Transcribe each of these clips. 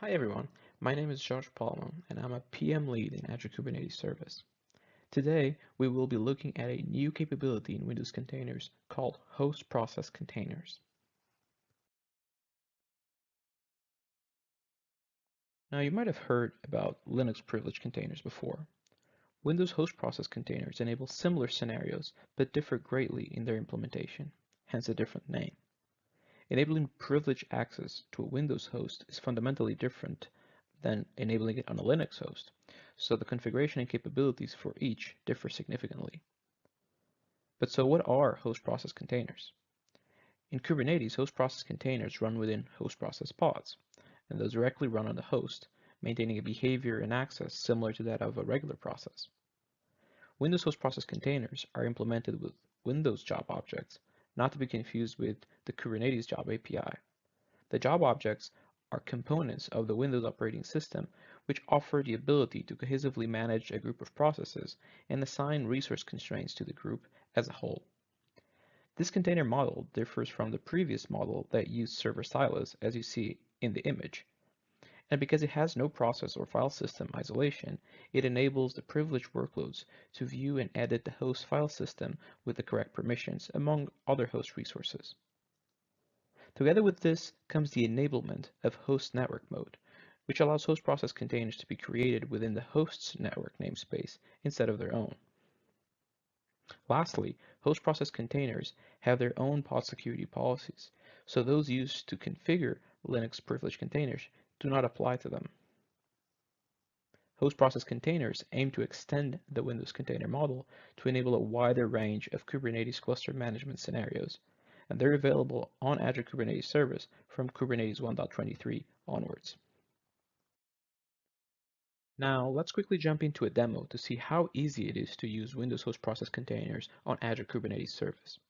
Hi everyone, my name is George Palman and I'm a PM lead in Azure Kubernetes Service. Today, we will be looking at a new capability in Windows containers called HostProcess containers. Now you might have heard about Linux privileged containers before. Windows HostProcess containers enable similar scenarios but differ greatly in their implementation, hence a different name. Enabling privileged access to a Windows host is fundamentally different than enabling it on a Linux host, so the configuration and capabilities for each differ significantly. But so what are host process containers? In Kubernetes, host process containers run within host process pods, and those directly run on the host, maintaining a behavior and access similar to that of a regular process. Windows host process containers are implemented with Windows job objects, not to be confused with the Kubernetes job API. The job objects are components of the Windows operating system, which offer the ability to cohesively manage a group of processes and assign resource constraints to the group as a whole. This container model differs from the previous model that used server silos, as you see in the image. And because it has no process or file system isolation, it enables the privileged workloads to view and edit the host file system with the correct permissions, among other host resources. Together with this comes the enablement of host network mode, which allows host process containers to be created within the host's network namespace instead of their own. Lastly, host process containers have their own pod security policies, so those used to configure Linux privileged containers do not apply to them. Host process containers aim to extend the Windows container model to enable a wider range of Kubernetes cluster management scenarios, and they're available on Azure Kubernetes Service from Kubernetes 1.23 onwards. Now, let's quickly jump into a demo to see how easy it is to use Windows host process containers on Azure Kubernetes Service.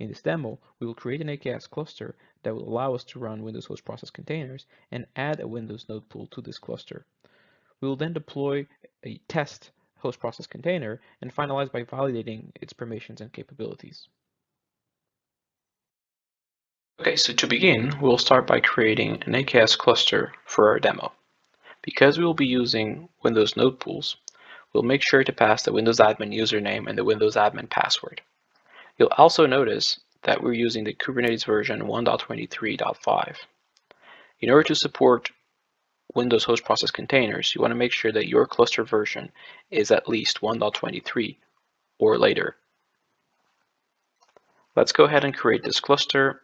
In this demo, we will create an AKS cluster that will allow us to run Windows host process containers and add a Windows node pool to this cluster. We will then deploy a test host process container and finalize by validating its permissions and capabilities. Okay, so to begin, we'll start by creating an AKS cluster for our demo. Because we will be using Windows node pools, we'll make sure to pass the Windows admin username and the Windows admin password. You'll also notice that we're using the Kubernetes version 1.23.5. In order to support Windows host process containers, you want to make sure that your cluster version is at least 1.23 or later. Let's go ahead and create this cluster,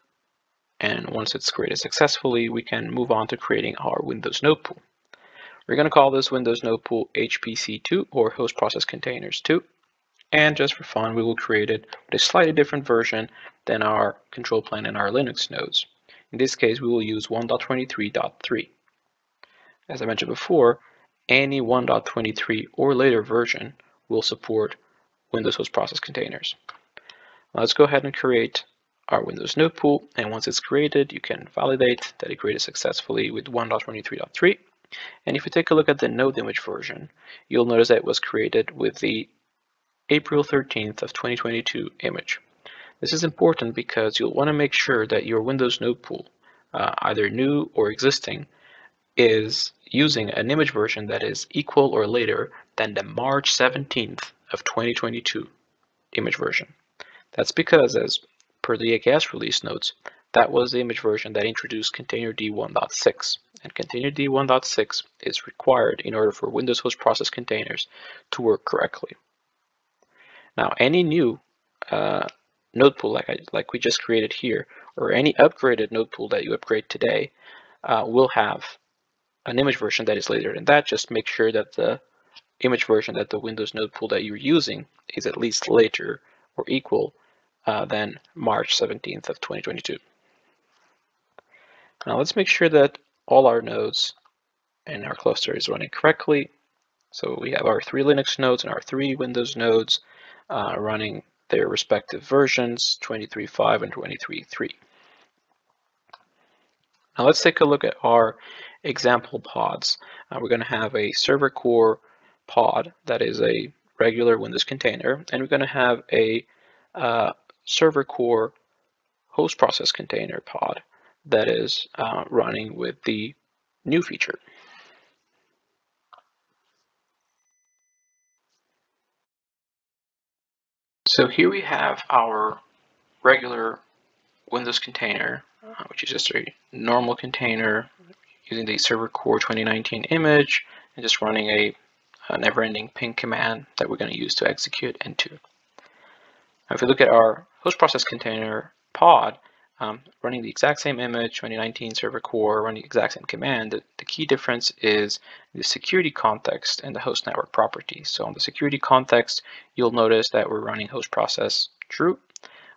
and once it's created successfully, we can move on to creating our Windows node pool. We're going to call this Windows node pool HPC2 or host process containers 2. And just for fun, we will create it with a slightly different version than our control plane and our Linux nodes. In this case, we will use 1.23.3. As I mentioned before, any 1.23 or later version will support Windows host process containers. Now let's go ahead and create our Windows node pool. And once it's created, you can validate that it created successfully with 1.23.3. And if you take a look at the node image version, you'll notice that it was created with the April 13th of 2022 image. This is important because you'll want to make sure that your Windows node pool, either new or existing, is using an image version that is equal or later than the March 17th of 2022 image version. That's because, as per the AKS release notes, that was the image version that introduced ContainerD 1.6. And ContainerD 1.6 is required in order for Windows host process containers to work correctly. Now, any new node pool like we just created here, or any upgraded node pool that you upgrade today, will have an image version that is later than that. Just make sure that the image version that the Windows node pool that you're using is at least later or equal than March 17th of 2022. Now, let's make sure that all our nodes and our cluster is running correctly. So we have our 3 Linux nodes and our 3 Windows nodes running their respective versions, 23.5 and 23.3. Now let's take a look at our example pods. We're going to have a server core pod that is a regular Windows container, and we're going to have a server core host process container pod that is running with the new feature. So here we have our regular Windows container, which is just a normal container using the Server Core 2019 image and just running a never-ending ping command that we're going to use to execute into. Now, if we look at our HostProcess container pod, running the exact same image, 2019 Server Core, running the exact same command. The key difference is the security context and the host network properties. So on the security context, you'll notice that we're running host process true.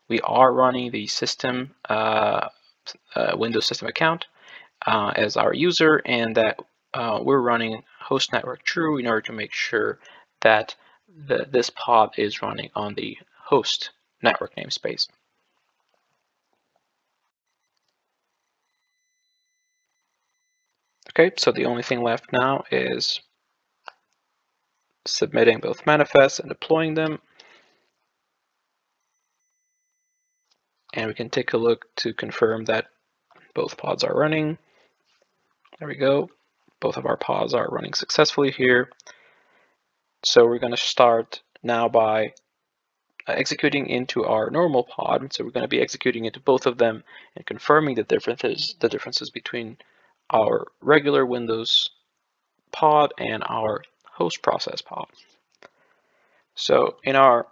We are running the system Windows system account as our user, and that we're running host network true in order to make sure that this pod is running on the host network namespace. Okay, so the only thing left now is submitting both manifests and deploying them. And we can take a look to confirm that both pods are running. There we go. Both of our pods are running successfully here. So we're going to start now by executing into our normal pod. So we're going to be executing into both of them and confirming the differences between our regular Windows pod and our host process pod. So in our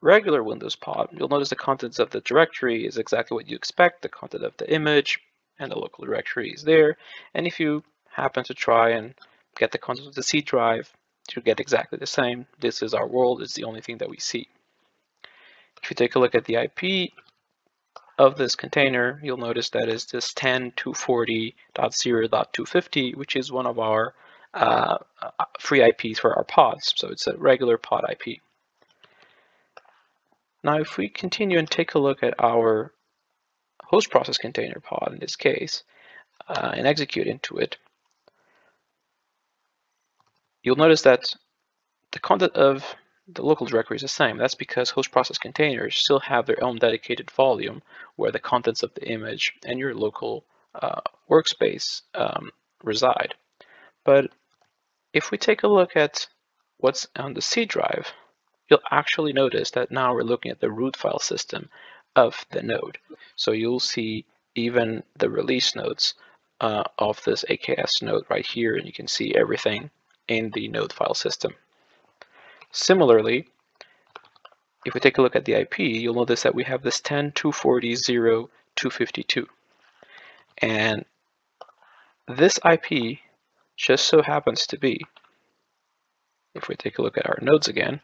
regular Windows pod, you'll notice the contents of the directory is exactly what you expect. The content of the image and the local directory is there. And if you happen to try and get the contents of the C drive, you get exactly the same. This is our world. It's the only thing that we see. If you take a look at the IP of this container, you'll notice that is this 10.240.0.250, which is one of our free IPs for our pods. So it's a regular pod IP. Now, if we continue and take a look at our host process container pod in this case, and execute into it, you'll notice that the content of the local directory is the same. That's because host process containers still have their own dedicated volume where the contents of the image and your local workspace reside. But if we take a look at what's on the C drive, you'll actually notice that now we're looking at the root file system of the node. So you'll see even the release notes of this AKS node right here, and you can see everything in the node file system. Similarly, if we take a look at the IP, you'll notice that we have this 10.240.0.252. And this IP just so happens to be, if we take a look at our nodes again,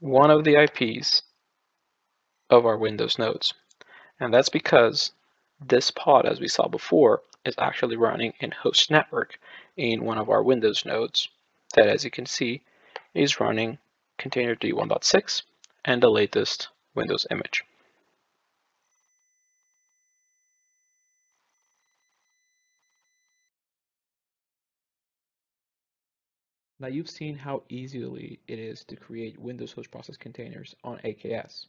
one of the IPs of our Windows nodes. And that's because this pod, as we saw before, is actually running in host network in one of our Windows nodes that, as you can see, is running ContainerD 1.6 and the latest Windows image. Now you've seen how easily it is to create Windows host process containers on AKS.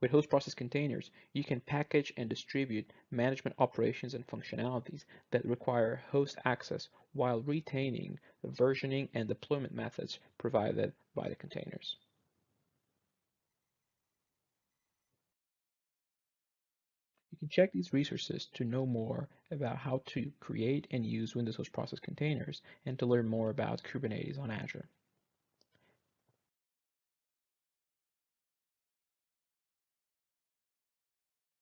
With host process containers, you can package and distribute management operations and functionalities that require host access while retaining the versioning and deployment methods provided by the containers. You can check these resources to know more about how to create and use Windows host process containers and to learn more about Kubernetes on Azure.